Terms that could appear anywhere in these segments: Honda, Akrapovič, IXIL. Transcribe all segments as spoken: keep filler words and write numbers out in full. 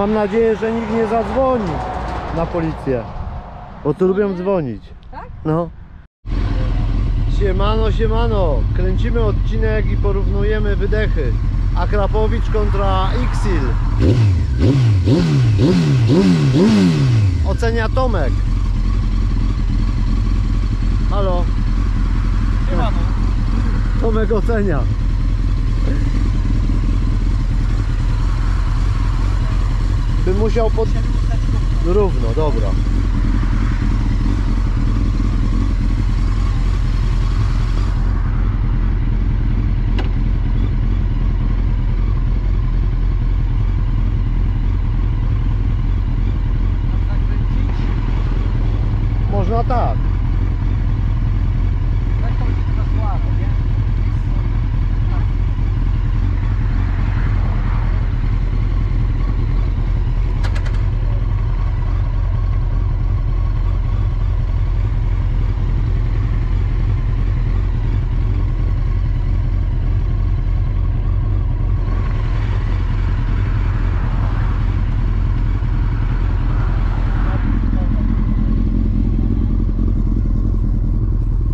mam nadzieję, że nikt nie zadzwoni na policję. Bo tu lubią dzwonić. Tak? No. Siemano, siemano. Kręcimy odcinek i porównujemy wydechy. Akrapovič kontra I X I L. Ocenia Tomek. Halo. Siemano. Tomek ocenia. Bym musiał pod... Równo, dobra. Można tak. Tak to będzie tylko słabo, nie?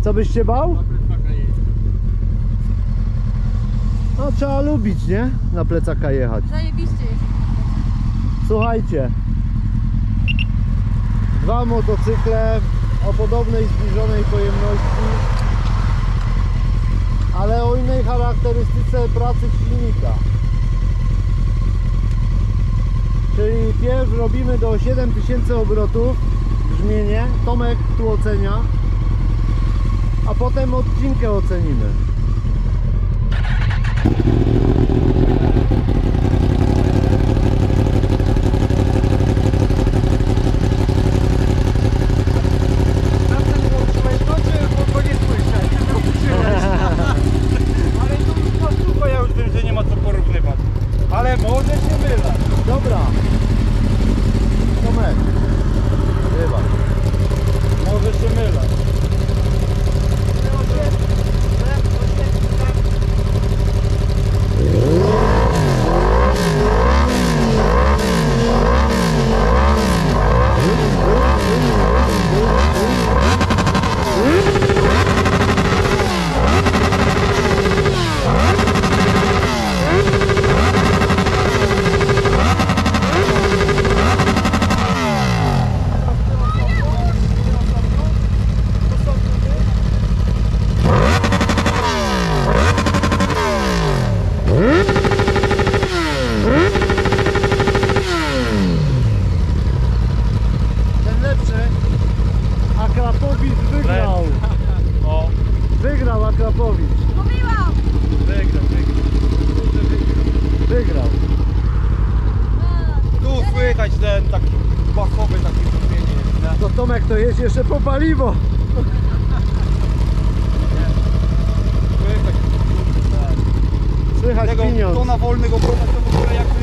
Co byś się bał? No trzeba lubić, nie? Na plecaka jechać. Zajebiście jest. Słuchajcie, dwa motocykle o podobnej zbliżonej pojemności, ale o innej charakterystyce pracy silnika. Czyli pierw robimy do siedem tysięcy obrotów brzmienie, Tomek tu ocenia, a potem odcinkę ocenimy. Ale tu już po prostu ja już wiem, że nie ma co porównywać. Ale może się mylę. Dobra. Tomek. Chyba. Może się mylę. Akrapovič. Mówiłam! Wygrał, wygrał. Wygrał. Tu słychać ten taki bachowy, taki brzmienie. To Tomek to jest jeszcze po paliwo. Słychać. Słychać tego pieniądz. To na wolnego obrotach to w ogóle jakby...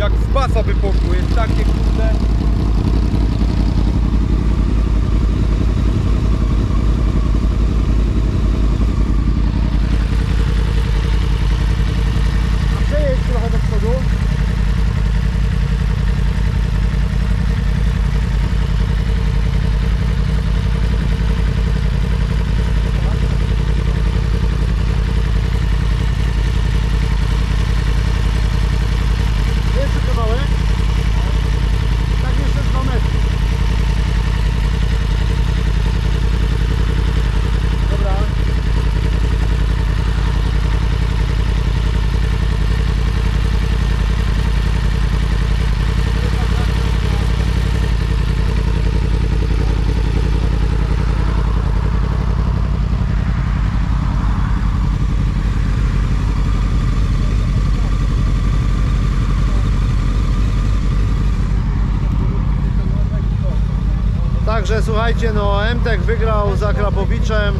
Jak z basa wypokły, takie kurde. Także słuchajcie, no M T E C wygrał z Akrapowiczem.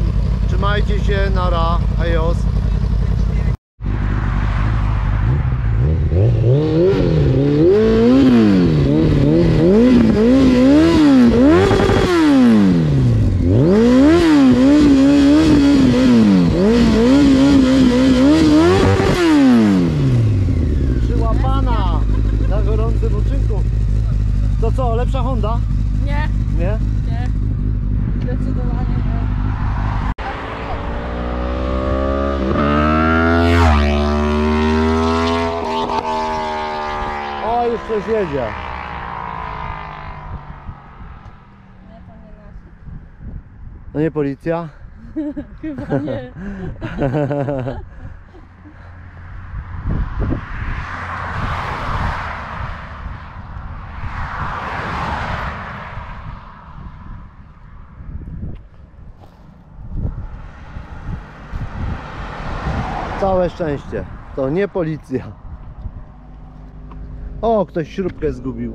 Trzymajcie się, nara, hejos. Przyłapana na gorącym uczynku. To co, lepsza Honda? Nie. Nie? Nie. Zdecydowanie nie. O, już coś jedzie. No nie policja? Chyba nie. Całe szczęście, to nie policja. O, ktoś śrubkę zgubił.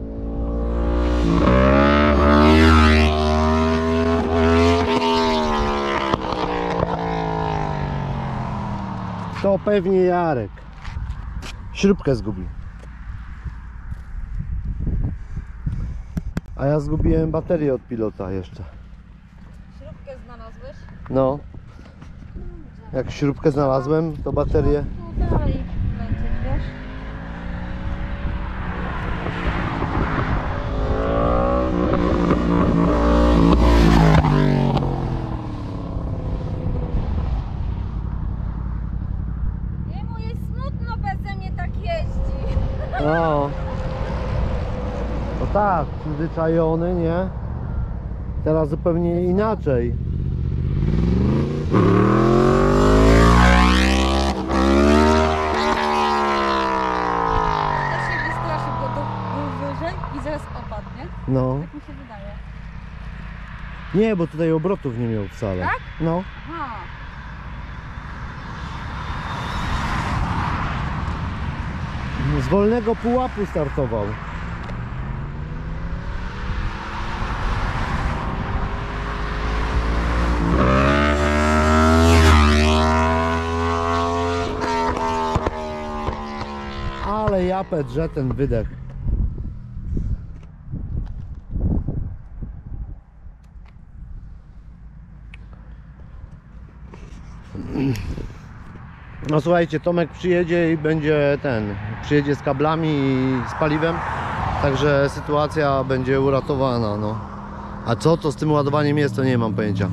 To pewnie Jarek. Śrubkę zgubił. A ja zgubiłem baterię od pilota jeszcze. Śrubkę znalazłeś? No. Jak śrubkę znalazłem, to baterię. No dalej będzie, wiesz? Jemu jest smutno beze mnie tak jeździ. No. No tak, przyzwyczajony, nie? Teraz zupełnie inaczej. No. Tak mi się wydaje. Nie, bo tutaj obrotów nie miał wcale. Tak? No. Aha. Z wolnego pułapu startował. Ale japet, że ten wydech. No słuchajcie, Tomek przyjedzie i będzie ten, przyjedzie z kablami i z paliwem, także sytuacja będzie uratowana, no. A co to z tym ładowaniem jest, to nie mam pojęcia.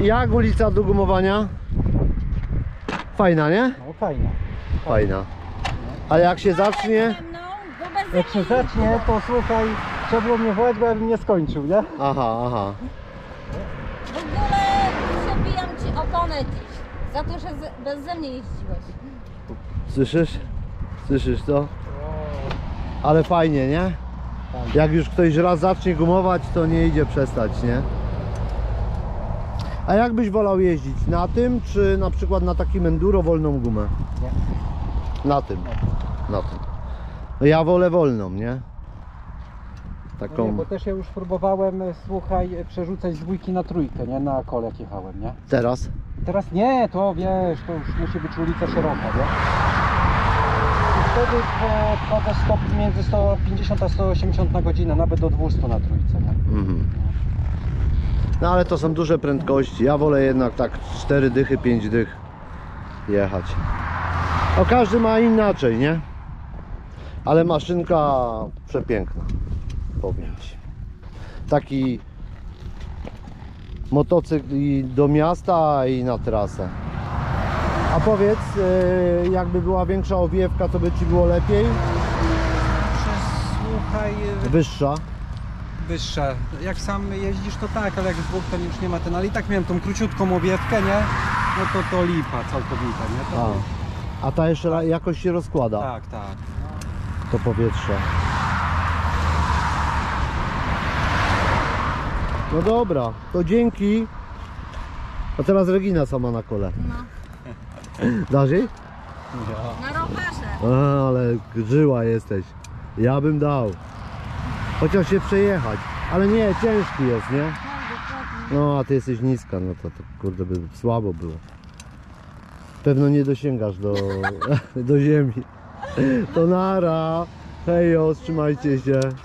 Jak ulica do gumowania? Fajna, nie? No fajna. Fajna. A jak się zacznie? Jak się zacznie, to słuchaj, trzeba było mnie wołać, bo ja bym nie skończył, nie? Aha, aha. W ogóle przebijam ci oponę dziś, za to, że beze mnie jeździłeś. Słyszysz? Słyszysz to? Ale fajnie, nie? Jak już ktoś raz zacznie gumować, to nie idzie przestać, nie? A jak byś wolał jeździć? Na tym, czy na przykład na takim enduro wolną gumę? Nie. Na tym. Na tym. Ja wolę wolną, nie? Taką... No nie, bo też ja już próbowałem, słuchaj, przerzucać z dwójki na trójkę, nie? Na kole jak jechałem, nie? Teraz? Teraz nie, to wiesz, to już musi być ulica szeroka, nie? I wtedy odpada stop między sto pięćdziesiąt a sto osiemdziesiąt na godzinę, nawet do dwieście na trójce, nie? Mhm. No ale to są duże prędkości, ja wolę jednak tak cztery dychy, pięć dych jechać. O, każdy ma inaczej, nie? Ale maszynka przepiękna, powiem ci. Taki motocykl i do miasta, i na trasę. A powiedz, jakby była większa owiewka, to by ci było lepiej? Słuchaj... Wyższa? Wyższa. Jak sam jeździsz, to tak, ale jak z dwóch, to już nie ma ten... Ale i tak miałem tą króciutką owiewkę, nie? No to to lipa całkowita, nie? To... A. A ta jeszcze jakoś się rozkłada? Tak, tak. To powietrze. No dobra, to dzięki. A teraz Regina sama na kole. No. Darzy? Ja. Na rowerze. A, ale żyła jesteś. Ja bym dał. Chociaż się przejechać. Ale nie, ciężki jest, nie? No, a ty jesteś niska, no to, to kurde by słabo było. Pewno nie dosięgasz do, do ziemi. To nara. Hejo, trzymajcie się.